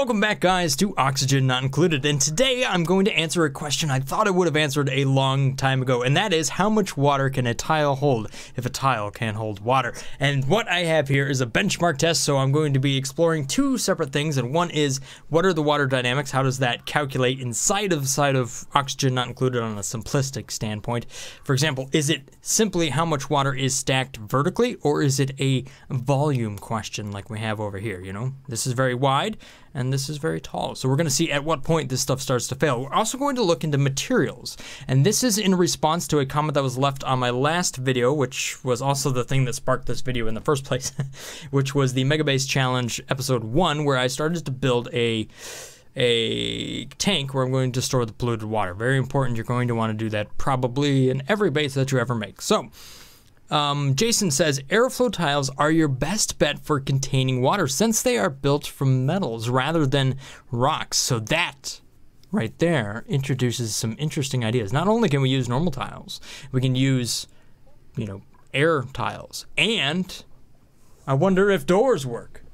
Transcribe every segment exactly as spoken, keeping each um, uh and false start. Welcome back, guys, to Oxygen Not Included, and today I'm going to answer a question I thought I would have answered a long time ago, and that is, how much water can a tile hold if a tile can't hold water? And what I have here is a benchmark test, so I'm going to be exploring two separate things, and one is, what are the water dynamics? How does that calculate inside of side of Oxygen Not Included on a simplistic standpoint? For example, is it simply how much water is stacked vertically, or is it a volume question like we have over here, you know? This is very wide, and this is very tall. So we're going to see at what point this stuff starts to fail. We're also going to look into materials. And this is in response to a comment that was left on my last video, which was also the thing that sparked this video in the first place, which was the Mega Base Challenge episode one, where I started to build a a tank where I'm going to store the polluted water. Very important. You're going to want to do that probably in every base that you ever make. So Um, Jason says, airflow tiles are your best bet for containing water since they are built from metals rather than rocks. So that right there introduces some interesting ideas. Not only can we use normal tiles, we can use, you know, air tiles. And I wonder if doors work.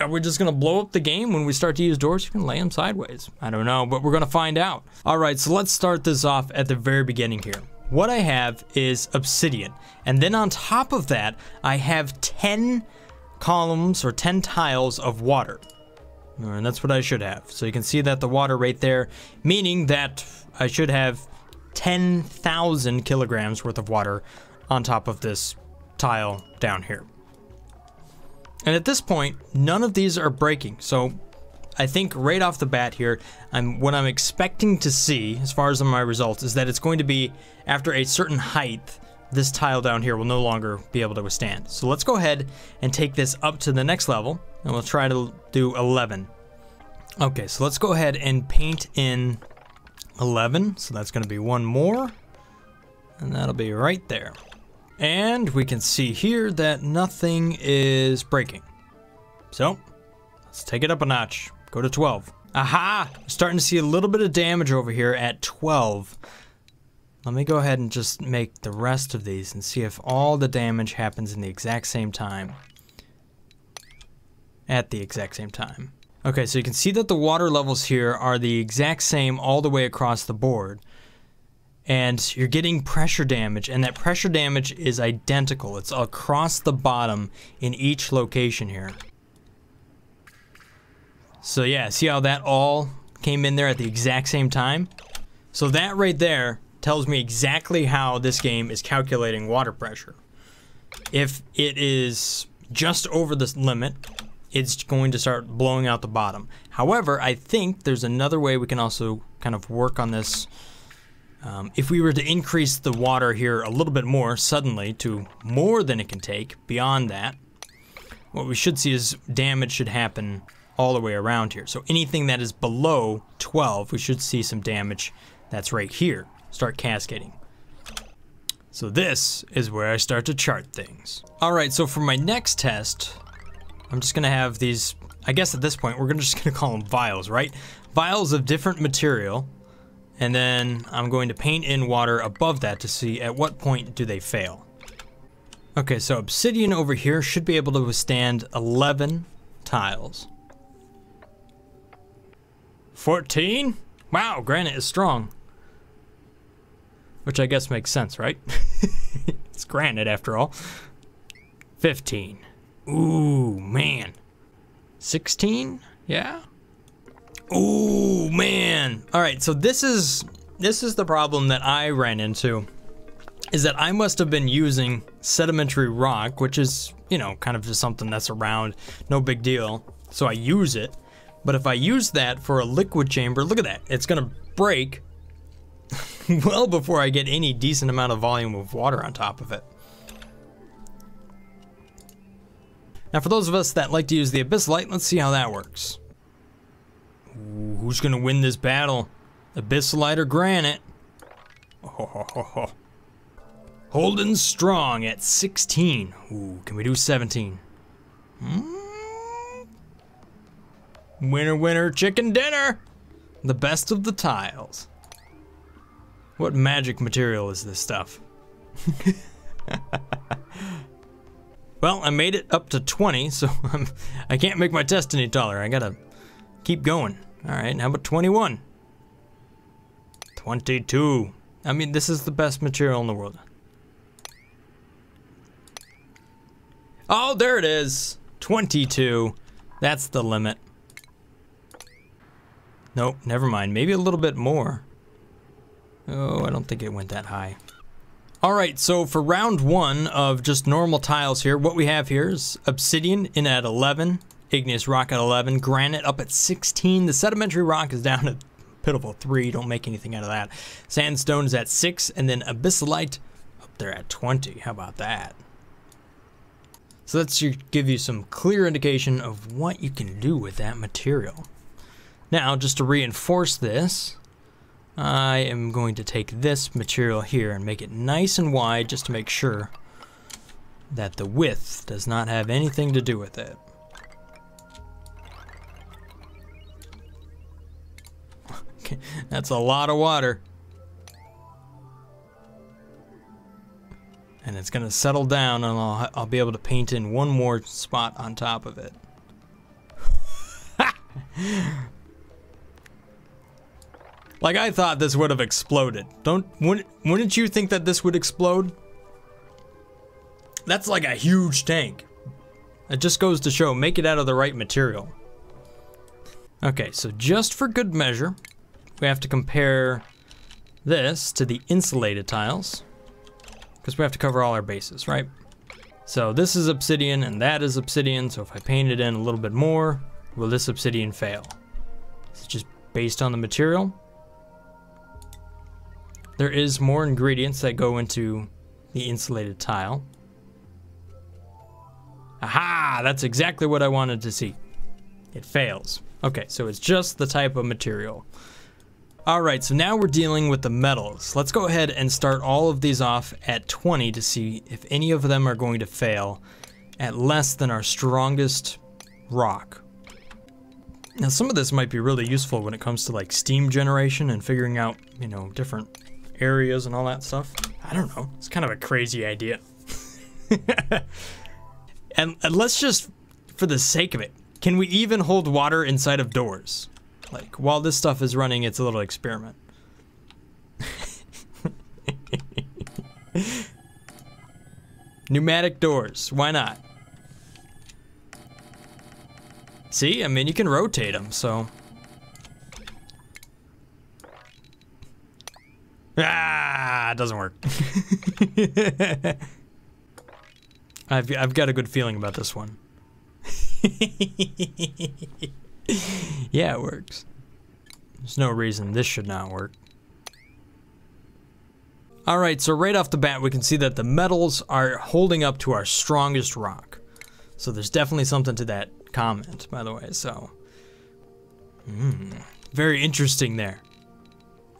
Are we just going to blow up the game when we start to use doors? You can lay them sideways. I don't know, but we're going to find out. All right, so let's start this off at the very beginning here. What I have is obsidian, and then on top of that, I have ten columns or ten tiles of water, and that's what I should have. So you can see that the water right there, meaning that I should have ten thousand kilograms worth of water on top of this tile down here. And at this point, none of these are breaking, so I think right off the bat here, I'm, what I'm expecting to see as far as my results is that it's going to be after a certain height, this tile down here will no longer be able to withstand. So let's go ahead and take this up to the next level, and we'll try to do eleven. Okay, so let's go ahead and paint in eleven. So that's going to be one more, and that'll be right there. And we can see here that nothing is breaking. So let's take it up a notch. Go to twelve. Aha! Starting to see a little bit of damage over here at twelve. Let me go ahead and just make the rest of these and see if all the damage happens in the exact same time. At the exact same time. Okay, so you can see that the water levels here are the exact same all the way across the board. And you're getting pressure damage, and that pressure damage is identical. It's across the bottom in each location here. So yeah, see how that all came in there at the exact same time? So that right there tells me exactly how this game is calculating water pressure. If it is just over this limit, it's going to start blowing out the bottom. However, I think there's another way we can also kind of work on this. Um, if we were to increase the water here a little bit more suddenly to more than it can take beyond that, what we should see is damage should happen all the way around here. So anything that is below twelve, we should see some damage that's right here start cascading. So this is where I start to chart things. All right, so for my next test, I'm just gonna have these, I guess at this point, we're gonna just gonna call them vials, right? Vials of different material, and then I'm going to paint in water above that to see at what point do they fail. Okay, so obsidian over here should be able to withstand eleven tiles. fourteen? Wow, granite is strong. Which I guess makes sense, right? It's granite after all. fifteen. Ooh, man. sixteen? Yeah. Ooh, man. All right, so this is this is the problem that I ran into, is that I must have been using sedimentary rock, which is, you know, kind of just something that's around, no big deal. So I use it. But if I use that for a liquid chamber, look at that. It's gonna break well before I get any decent amount of volume of water on top of it. Now for those of us that like to use the Abyssalite, let's see how that works. Ooh, who's gonna win this battle? Abyssalite or granite? Oh, ho, ho, ho. Holding strong at sixteen. Ooh, can we do seventeen? Hmm? Winner, winner, chicken dinner! The best of the tiles. What magic material is this stuff? Well, I made it up to twenty, so I'm, I can't make my test any taller. I gotta keep going. Alright, how about twenty-one? twenty-two. I mean, this is the best material in the world. Oh, there it is. twenty-two. That's the limit. Nope, never mind. Maybe a little bit more. Oh, I don't think it went that high. Alright, so for round one of just normal tiles here, what we have here is obsidian in at eleven, igneous rock at eleven, granite up at sixteen, the sedimentary rock is down at pitiful three, don't make anything out of that. Sandstone is at six, and then abyssalite up there at twenty. How about that? So that's to give you some clear indication of what you can do with that material. Now, just to reinforce this, I am going to take this material here and make it nice and wide just to make sure that the width does not have anything to do with it. Okay, that's a lot of water. And it's gonna settle down and I'll, I'll be able to paint in one more spot on top of it. Like, I thought this would have exploded. Don't, wouldn't, wouldn't you think that this would explode? That's like a huge tank. It just goes to show, make it out of the right material. Okay, so just for good measure, we have to compare this to the insulated tiles, because we have to cover all our bases, right? So this is obsidian and that is obsidian, so if I paint it in a little bit more, will this obsidian fail? It's just based on the material. There is more ingredients that go into the insulated tile. Aha! That's exactly what I wanted to see. It fails. Okay, so it's just the type of material. Alright, so now we're dealing with the metals. Let's go ahead and start all of these off at twenty to see if any of them are going to fail at less than our strongest rock. Now, some of this might be really useful when it comes to like steam generation and figuring out, you know, different areas and all that stuff. I don't know. It's kind of a crazy idea. and, and let's just, for the sake of it, can we even hold water inside of doors? Like, while this stuff is running, it's a little experiment. Pneumatic doors. Why not? See? I mean, you can rotate them, so... Ah, it doesn't work. I've, I've got a good feeling about this one. Yeah, it works. There's no reason this should not work. Alright, so right off the bat, we can see that the metals are holding up to our strongest rock. So there's definitely something to that comment, by the way, so... Mm, very interesting there.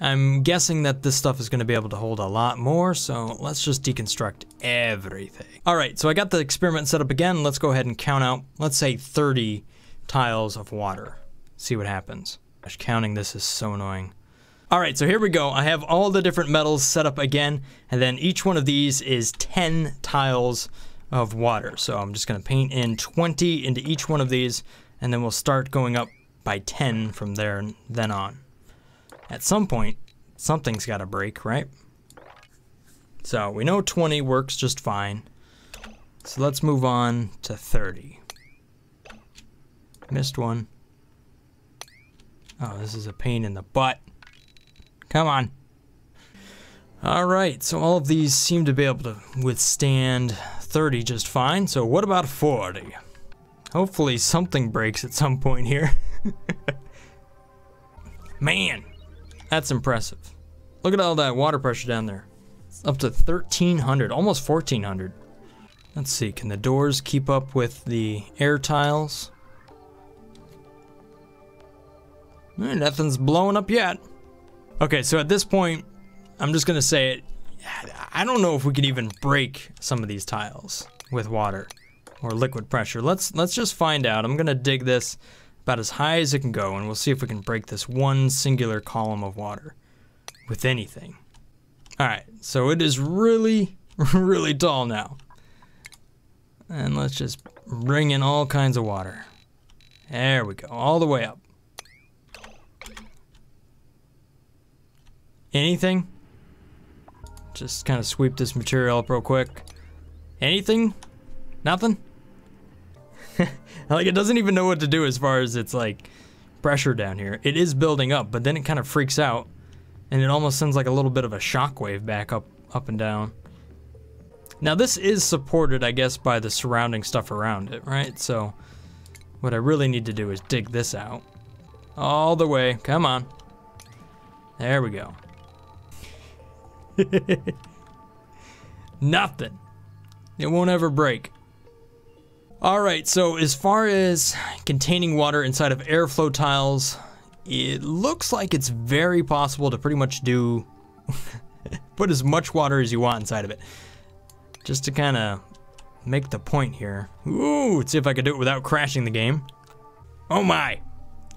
I'm guessing that this stuff is going to be able to hold a lot more, so let's just deconstruct everything. Alright, so I got the experiment set up again. Let's go ahead and count out, let's say thirty tiles of water. See what happens. Gosh, counting this is so annoying. Alright, so here we go. I have all the different metals set up again, and then each one of these is ten tiles of water. So I'm just going to paint in twenty into each one of these, and then we'll start going up by ten from there and then on. At some point, something's got to break, right? So we know twenty works just fine. So let's move on to thirty. Missed one. Oh, this is a pain in the butt. Come on. Alright, so all of these seem to be able to withstand thirty just fine. So what about forty? Hopefully something breaks at some point here. Man, that's impressive. Look at all that water pressure down there. It's up to thirteen hundred, almost fourteen hundred. Let's see, can the doors keep up with the air tiles? Nothing's blowing up yet. Okay, so at this point, I'm just gonna say it. I don't know if we can even break some of these tiles with water or liquid pressure. Let's let's just find out. I'm gonna dig this about as high as it can go, and we'll see if we can break this one singular column of water with anything. All right, so it is really, really tall now. And let's just bring in all kinds of water. There we go, all the way up. Anything? Just kind of sweep this material up real quick. Anything? Nothing? Like, it doesn't even know what to do as far as it's like pressure down here. It is building up, but then it kind of freaks out and it almost sends like a little bit of a shockwave back up up and down. Now this is supported, I guess, by the surrounding stuff around it, right? So what I really need to do is dig this out all the way. Come on. There we go. Nothing. It won't ever break. Alright, so as far as containing water inside of airflow tiles, it looks like it's very possible to pretty much do put as much water as you want inside of it. Just to kind of make the point here. Ooh, let's see if I could do it without crashing the game. Oh my!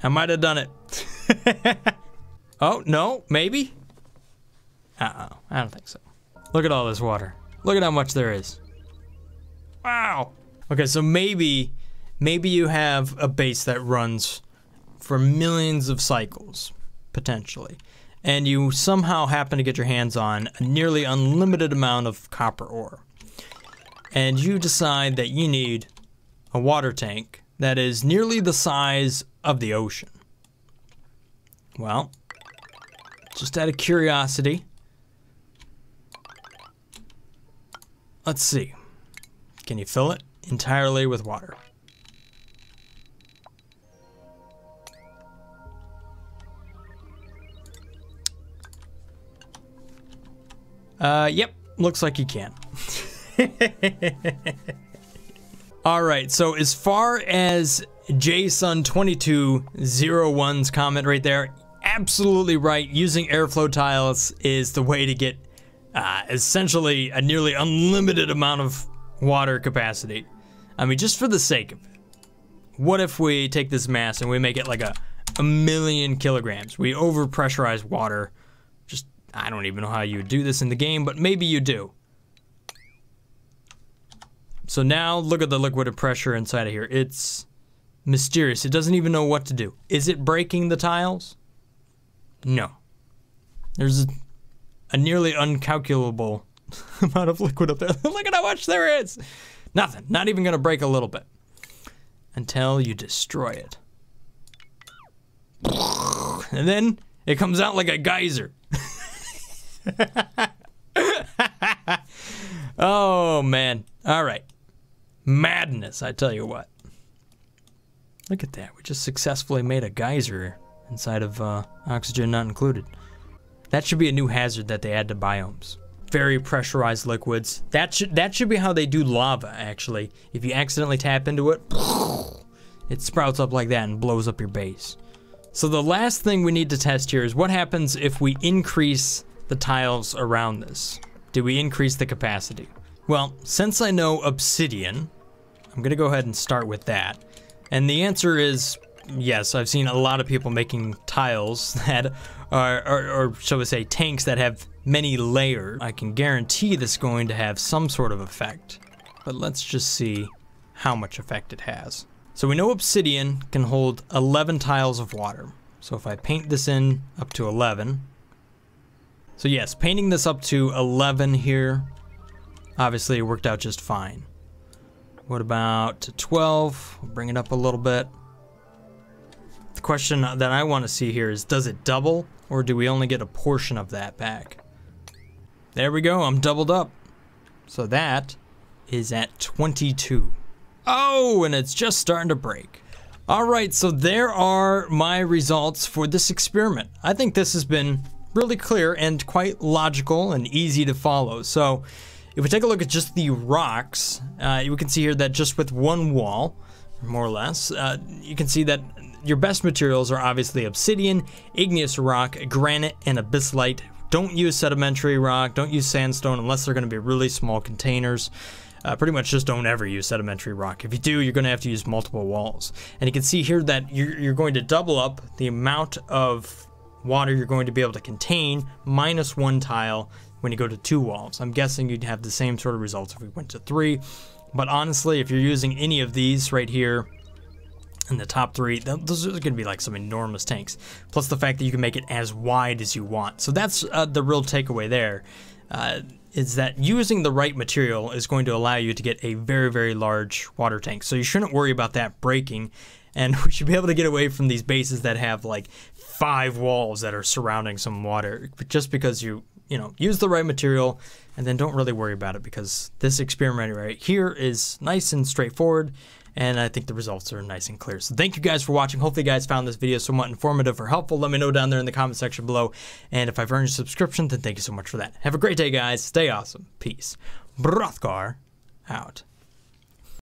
I might have done it. Oh, no, maybe? Uh-oh, I don't think so. Look at all this water. Look at how much there is. Wow! Okay, so maybe, maybe you have a base that runs for millions of cycles, potentially, and you somehow happen to get your hands on a nearly unlimited amount of copper ore. And you decide that you need a water tank that is nearly the size of the ocean. Well, just out of curiosity, let's see. Can you fill it entirely with water? Uh, yep, looks like you can. Alright, so as far as J Sun twenty-two oh one's comment right there, absolutely right, using airflow tiles is the way to get uh, essentially a nearly unlimited amount of water capacity. I mean, just for the sake of it, what if we take this mass and we make it like a, a million kilograms? We overpressurize water. Just, I don't even know how you would do this in the game, but maybe you do. So now look at the liquid pressure inside of here. It's mysterious. It doesn't even know what to do. Is it breaking the tiles? No. There's a, a nearly uncalculable amount of liquid up there. Look at how much there is. Nothing. Not even gonna break a little bit until you destroy it, and then it comes out like a geyser. Oh man! All right, madness! I tell you what. Look at that. We just successfully made a geyser inside of uh, Oxygen Not Included. That should be a new hazard that they add to biomes. Very pressurized liquids. That should that should be how they do lava, actually. If you accidentally tap into it, it sprouts up like that and blows up your base. So the last thing we need to test here is what happens if we increase the tiles around this. Do we increase the capacity? Well, since I know obsidian, I'm gonna go ahead and start with that. And the answer is yes. I've seen a lot of people making tiles that are, or, or shall we say, tanks that have many layers. I can guarantee this is going to have some sort of effect, but let's just see how much effect it has. So we know obsidian can hold eleven tiles of water. So if I paint this in up to eleven, so yes, painting this up to eleven here, obviously it worked out just fine. What about to twelve? We'll bring it up a little bit. The question that I want to see here is, does it double, or do we only get a portion of that back? There we go, I'm doubled up. So that is at twenty-two. Oh, and it's just starting to break. All right, so there are my results for this experiment. I think this has been really clear and quite logical and easy to follow. So if we take a look at just the rocks, uh, you can see here that just with one wall, more or less, uh, you can see that your best materials are obviously obsidian, igneous rock, granite, and abyssalite. Don't use sedimentary rock, don't use sandstone unless they're gonna be really small containers. Uh, pretty much just don't ever use sedimentary rock. If you do, you're gonna have to use multiple walls. And you can see here that you're, you're going to double up the amount of water you're going to be able to contain minus one tile when you go to two walls. I'm guessing you'd have the same sort of results if we went to three. But honestly, if you're using any of these right here, in the top three, those are gonna be like some enormous tanks. Plus the fact that you can make it as wide as you want. So that's uh, the real takeaway there, uh, is that using the right material is going to allow you to get a very, very large water tank. So you shouldn't worry about that breaking. And we should be able to get away from these bases that have like five walls that are surrounding some water, just because you, you know, use the right material and then don't really worry about it, because this experiment right here is nice and straightforward. And I think the results are nice and clear. So thank you guys for watching. Hopefully you guys found this video somewhat informative or helpful. Let me know down there in the comment section below. And if I've earned your subscription, then thank you so much for that. Have a great day, guys. Stay awesome. Peace. Brothgar out.